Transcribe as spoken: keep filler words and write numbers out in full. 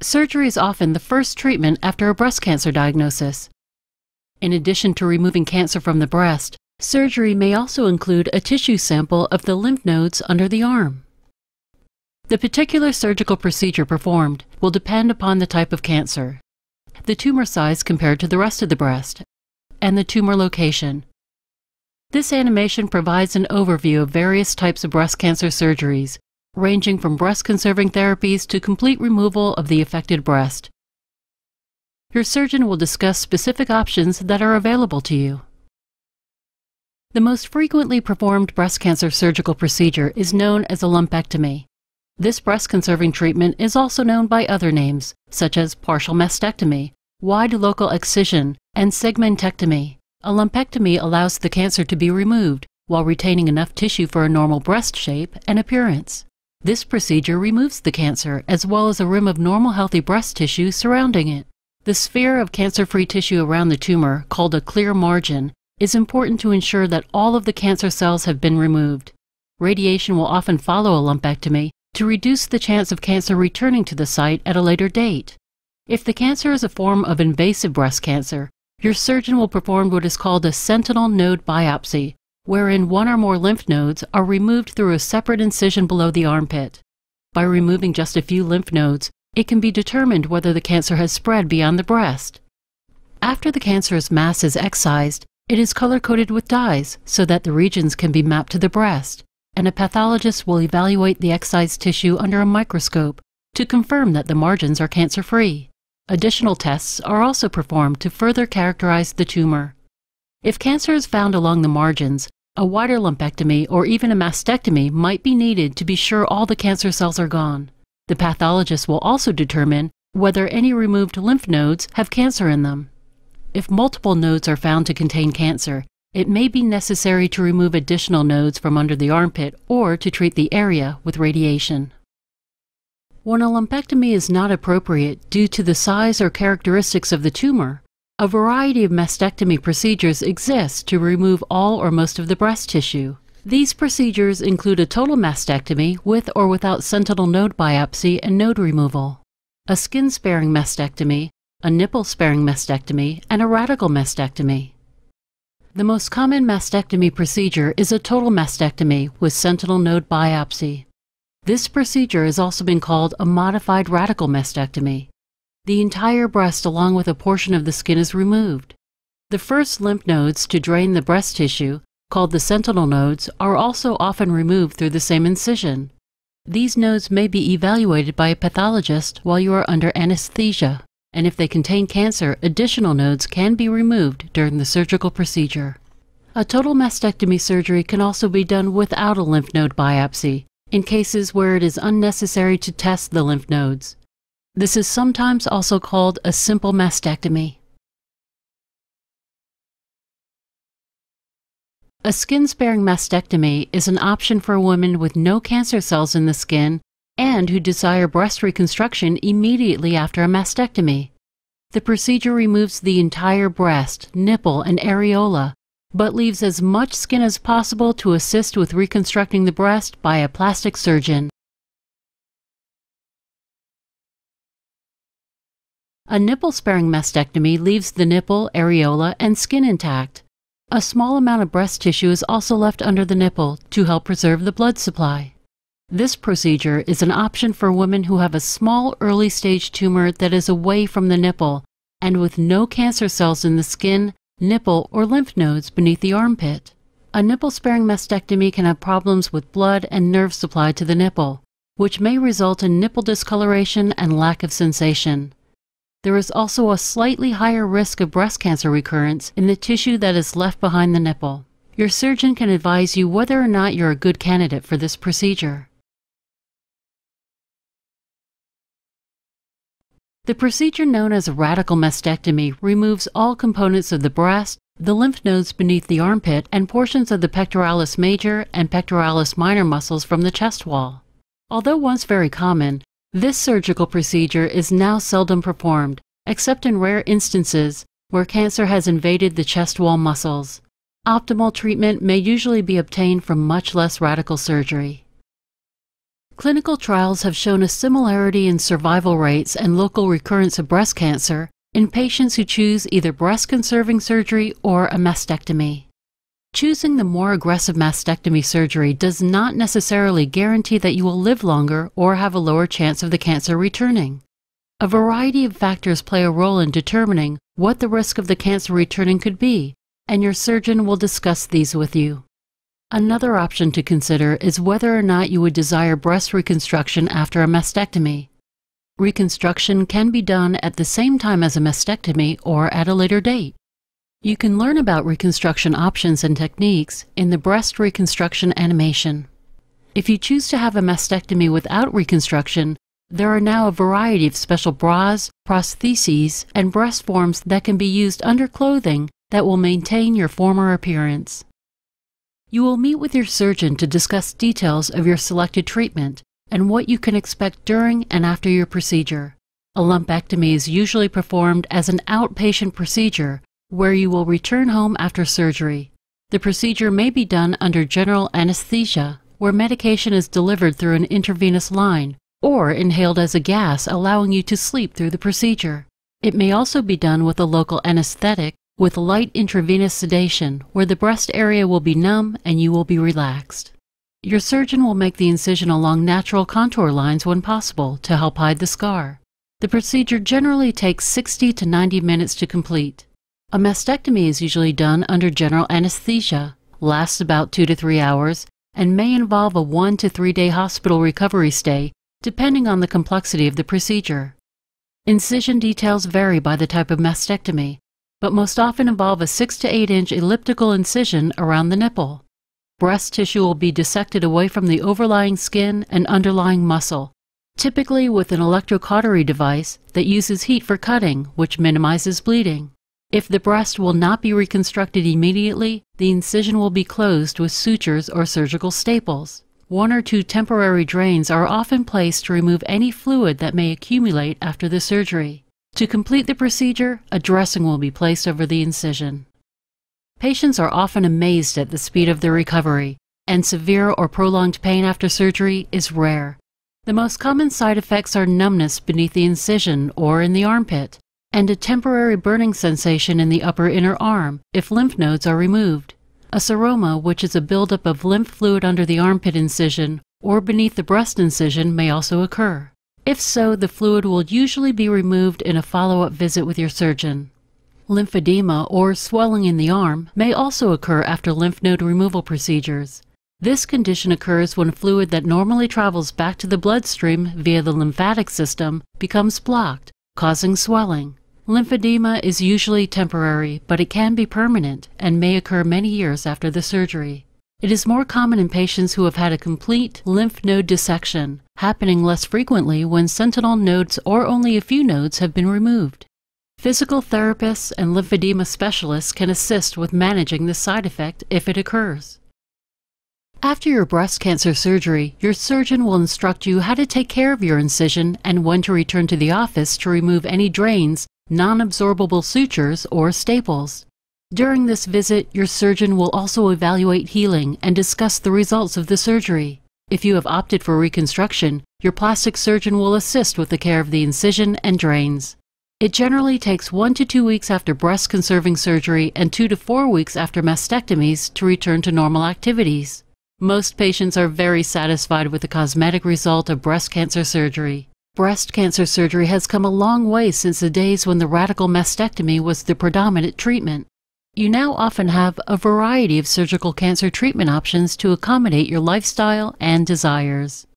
Surgery is often the first treatment after a breast cancer diagnosis. In addition to removing cancer from the breast, surgery may also include a tissue sample of the lymph nodes under the arm. The particular surgical procedure performed will depend upon the type of cancer, the tumor size compared to the rest of the breast, and the tumor location. This animation provides an overview of various types of breast cancer surgeries, ranging from breast-conserving therapies to complete removal of the affected breast. Your surgeon will discuss specific options that are available to you. The most frequently performed breast cancer surgical procedure is known as a lumpectomy. This breast-conserving treatment is also known by other names, such as partial mastectomy, wide local excision, and segmentectomy. A lumpectomy allows the cancer to be removed while retaining enough tissue for a normal breast shape and appearance. This procedure removes the cancer as well as a rim of normal healthy breast tissue surrounding it. The sphere of cancer-free tissue around the tumor, called a clear margin, is important to ensure that all of the cancer cells have been removed. Radiation will often follow a lumpectomy to reduce the chance of cancer returning to the site at a later date. If the cancer is a form of invasive breast cancer, your surgeon will perform what is called a sentinel node biopsy, wherein one or more lymph nodes are removed through a separate incision below the armpit. By removing just a few lymph nodes, it can be determined whether the cancer has spread beyond the breast. After the cancerous mass is excised, it is color-coded with dyes so that the regions can be mapped to the breast, and a pathologist will evaluate the excised tissue under a microscope to confirm that the margins are cancer-free. Additional tests are also performed to further characterize the tumor. If cancer is found along the margins, a wider lumpectomy or even a mastectomy might be needed to be sure all the cancer cells are gone. The pathologist will also determine whether any removed lymph nodes have cancer in them. If multiple nodes are found to contain cancer, it may be necessary to remove additional nodes from under the armpit or to treat the area with radiation. When a lumpectomy is not appropriate due to the size or characteristics of the tumor, a variety of mastectomy procedures exist to remove all or most of the breast tissue. These procedures include a total mastectomy with or without sentinel node biopsy and node removal, a skin-sparing mastectomy, a nipple-sparing mastectomy, and a radical mastectomy. The most common mastectomy procedure is a total mastectomy with sentinel node biopsy. This procedure has also been called a modified radical mastectomy. The entire breast along with a portion of the skin is removed. The first lymph nodes to drain the breast tissue, called the sentinel nodes, are also often removed through the same incision. These nodes may be evaluated by a pathologist while you are under anesthesia, and if they contain cancer, additional nodes can be removed during the surgical procedure. A total mastectomy surgery can also be done without a lymph node biopsy, in cases where it is unnecessary to test the lymph nodes. This is sometimes also called a simple mastectomy. A skin-sparing mastectomy is an option for women with no cancer cells in the skin and who desire breast reconstruction immediately after a mastectomy. The procedure removes the entire breast, nipple, and areola, but leaves as much skin as possible to assist with reconstructing the breast by a plastic surgeon. A nipple-sparing mastectomy leaves the nipple, areola, and skin intact. A small amount of breast tissue is also left under the nipple to help preserve the blood supply. This procedure is an option for women who have a small early-stage tumor that is away from the nipple and with no cancer cells in the skin, nipple, or lymph nodes beneath the armpit. A nipple-sparing mastectomy can have problems with blood and nerve supply to the nipple, which may result in nipple discoloration and lack of sensation. There is also a slightly higher risk of breast cancer recurrence in the tissue that is left behind the nipple. Your surgeon can advise you whether or not you're a good candidate for this procedure. The procedure known as a radical mastectomy removes all components of the breast, the lymph nodes beneath the armpit, and portions of the pectoralis major and pectoralis minor muscles from the chest wall. Although once very common, this surgical procedure is now seldom performed, except in rare instances where cancer has invaded the chest wall muscles. Optimal treatment may usually be obtained from much less radical surgery. Clinical trials have shown a similarity in survival rates and local recurrence of breast cancer in patients who choose either breast-conserving surgery or a mastectomy. Choosing the more aggressive mastectomy surgery does not necessarily guarantee that you will live longer or have a lower chance of the cancer returning. A variety of factors play a role in determining what the risk of the cancer returning could be, and your surgeon will discuss these with you. Another option to consider is whether or not you would desire breast reconstruction after a mastectomy. Reconstruction can be done at the same time as a mastectomy or at a later date. You can learn about reconstruction options and techniques in the breast reconstruction animation. If you choose to have a mastectomy without reconstruction, there are now a variety of special bras, prostheses, and breast forms that can be used under clothing that will maintain your former appearance. You will meet with your surgeon to discuss details of your selected treatment and what you can expect during and after your procedure. A lumpectomy is usually performed as an outpatient procedure where you will return home after surgery. The procedure may be done under general anesthesia, where medication is delivered through an intravenous line, or inhaled as a gas, allowing you to sleep through the procedure. It may also be done with a local anesthetic, with light intravenous sedation, where the breast area will be numb and you will be relaxed. Your surgeon will make the incision along natural contour lines when possible to help hide the scar. The procedure generally takes sixty to ninety minutes to complete. A mastectomy is usually done under general anesthesia, lasts about two to three hours, and may involve a one to three day hospital recovery stay, depending on the complexity of the procedure. Incision details vary by the type of mastectomy, but most often involve a six to eight inch elliptical incision around the nipple. Breast tissue will be dissected away from the overlying skin and underlying muscle, typically with an electrocautery device that uses heat for cutting, which minimizes bleeding. If the breast will not be reconstructed immediately, the incision will be closed with sutures or surgical staples. One or two temporary drains are often placed to remove any fluid that may accumulate after the surgery. To complete the procedure, a dressing will be placed over the incision. Patients are often amazed at the speed of their recovery, and severe or prolonged pain after surgery is rare. The most common side effects are numbness beneath the incision or in the armpit, and a temporary burning sensation in the upper inner arm if lymph nodes are removed. A seroma, which is a buildup of lymph fluid under the armpit incision or beneath the breast incision, may also occur. If so, the fluid will usually be removed in a follow-up visit with your surgeon. Lymphedema or swelling in the arm may also occur after lymph node removal procedures. This condition occurs when fluid that normally travels back to the bloodstream via the lymphatic system becomes blocked, causing swelling. Lymphedema is usually temporary, but it can be permanent and may occur many years after the surgery. It is more common in patients who have had a complete lymph node dissection, happening less frequently when sentinel nodes or only a few nodes have been removed. Physical therapists and lymphedema specialists can assist with managing this side effect if it occurs. After your breast cancer surgery, your surgeon will instruct you how to take care of your incision and when to return to the office to remove any drains, non-absorbable sutures, or staples. During this visit, your surgeon will also evaluate healing and discuss the results of the surgery. If you have opted for reconstruction, your plastic surgeon will assist with the care of the incision and drains. It generally takes one to two weeks after breast-conserving surgery and two to four weeks after mastectomies to return to normal activities. Most patients are very satisfied with the cosmetic result of breast cancer surgery. Breast cancer surgery has come a long way since the days when the radical mastectomy was the predominant treatment. You now often have a variety of surgical cancer treatment options to accommodate your lifestyle and desires.